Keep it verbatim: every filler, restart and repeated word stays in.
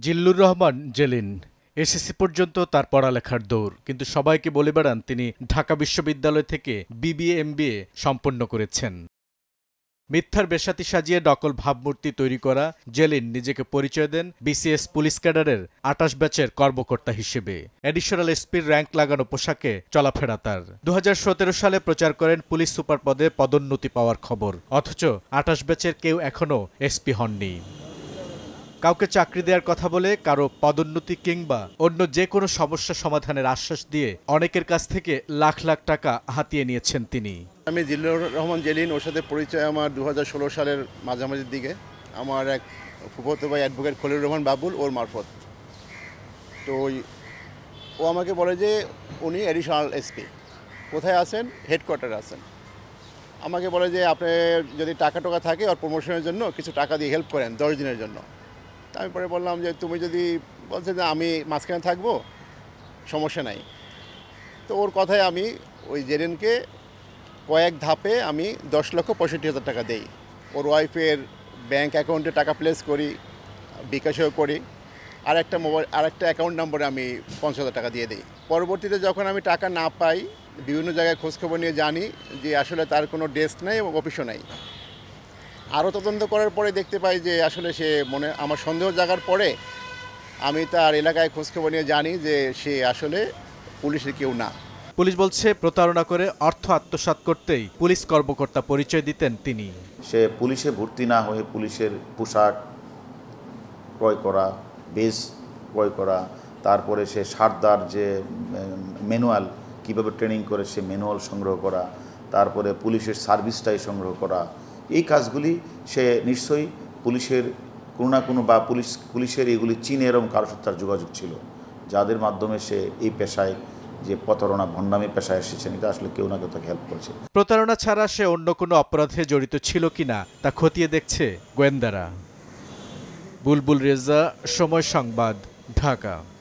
Zillur Rahman जेलिन SSC पर्यन्त तार पढ़ालेखार दौड़ किन्तु सबाइके बोले बेड़ान तिनि ढाका विश्वविद्यालय थेके बीबीए एमबीए सम्पन्न करेछेन। मिथ्यार बेशाती सजिए डकल भावमूर्ति तैरी करा जेलिन निजेके परिचय देन बीसीएस पुलिस कैडारेर आठाश बैचेर कर्मकर्ता हिसेबे। एडिशनल एसपिर रैंक लागानो पोशाके चलाफेरा तार। दो हज़ार सतरो साले प्रचार करें पुलिस सुपार पदे पदोन्नति पावार खबर, अथच आठाश बैचेर केउ एखोनो एसपी हननि। কাউকে চাকরি দেওয়ার কথা বলে, কারো পদোন্নতি কিংবা অন্য যে কোনো সমস্যা সমাধানের আশ্বাস দিয়ে অনেকের কাছ থেকে লাখ লাখ টাকা হাতিয়ে নিয়েছেন তিনি। আমি জিল্লুর রহমান জেলিন, ওর সাথে পরিচয় আমার দু হাজার ষোলো সালের মাঝামাঝির দিকে। আমার এক ফুফাতো ভাই অ্যাডভোকেট খলিলুর রহমান বাবুল, ওর মারফত তো ও আমাকে বলে যে উনি অ্যাডিশনাল এসপি, কোথায় আছেন? হেডকোয়ার্টারে আছেন। আমাকে বলে যে আপনি যদি টাকা টাকা থাকে আর প্রমোশনের জন্য কিছু টাকা দিয়ে হেল্প করেন দশ দিনের জন্য। আমি পরে বললাম যে তুমি যদি বলছো যে আমি মাঝখানে থাকবো সমস্যা নাই। তো ওর কথায় আমি ওই জেরিনকে কয়েক ধাপে আমি দশ লক্ষ পঁয়ষট্টি হাজার টাকা দেই, ওর ওয়াইফের ব্যাঙ্ক অ্যাকাউন্টে টাকা প্লেস করি, বিকাশেও করি, আর একটা মোবাইল আর একটা অ্যাকাউন্ট নম্বরে আমি পঞ্চাশ হাজার টাকা দিয়ে দিই। পরবর্তীতে যখন আমি টাকা না পাই, বিভিন্ন জায়গায় খোঁজখবর নিয়ে জানি যে আসলে তার কোনো ডেস্ক নাই এবং অফিসও নাই। আরও তদন্ত করার পরে দেখতে পাই যে আসলে সে মনে আমার সন্দেহ জাগার পরে আমি তার এলাকায় খোঁজখবর নিয়ে জানি যে সে আসলে পুলিশের কেউ না। পুলিশ বলছে প্রতারণা করে অর্থ আত্মসাৎ করতেই পুলিশ কর্মকর্তা পরিচয় দিতেন তিনি। সে পুলিশে ভর্তি না হয়ে পুলিশের পোশাক ক্রয় করা, বেজ ক্রয় করা, তারপরে সে সারদার যে ম্যানুয়াল কীভাবে ট্রেনিং করে সে ম্যানুয়াল সংগ্রহ করা, তারপরে পুলিশের সার্ভিসটাই সংগ্রহ করা, এই কাজগুলি সে নিশ্চয়ই পুলিশের কোনো না কোনো বা পুলিশ পুলিশের এগুলি চীনে এরকম কারোর সাথে তার যোগাযোগ ছিল, যাদের মাধ্যমে সে এই পেশায় যে প্রতারণা ভণ্ডামি পেশায় এসেছেন এটা আসলে কেউ না কেউ তাকে হেল্প করেছে। প্রতারণা ছাড়া সে অন্য কোনো অপরাধে জড়িত ছিল কিনা তা খতিয়ে দেখছে গোয়েন্দারা। বুলবুল রেজা, সময় সংবাদ, ঢাকা।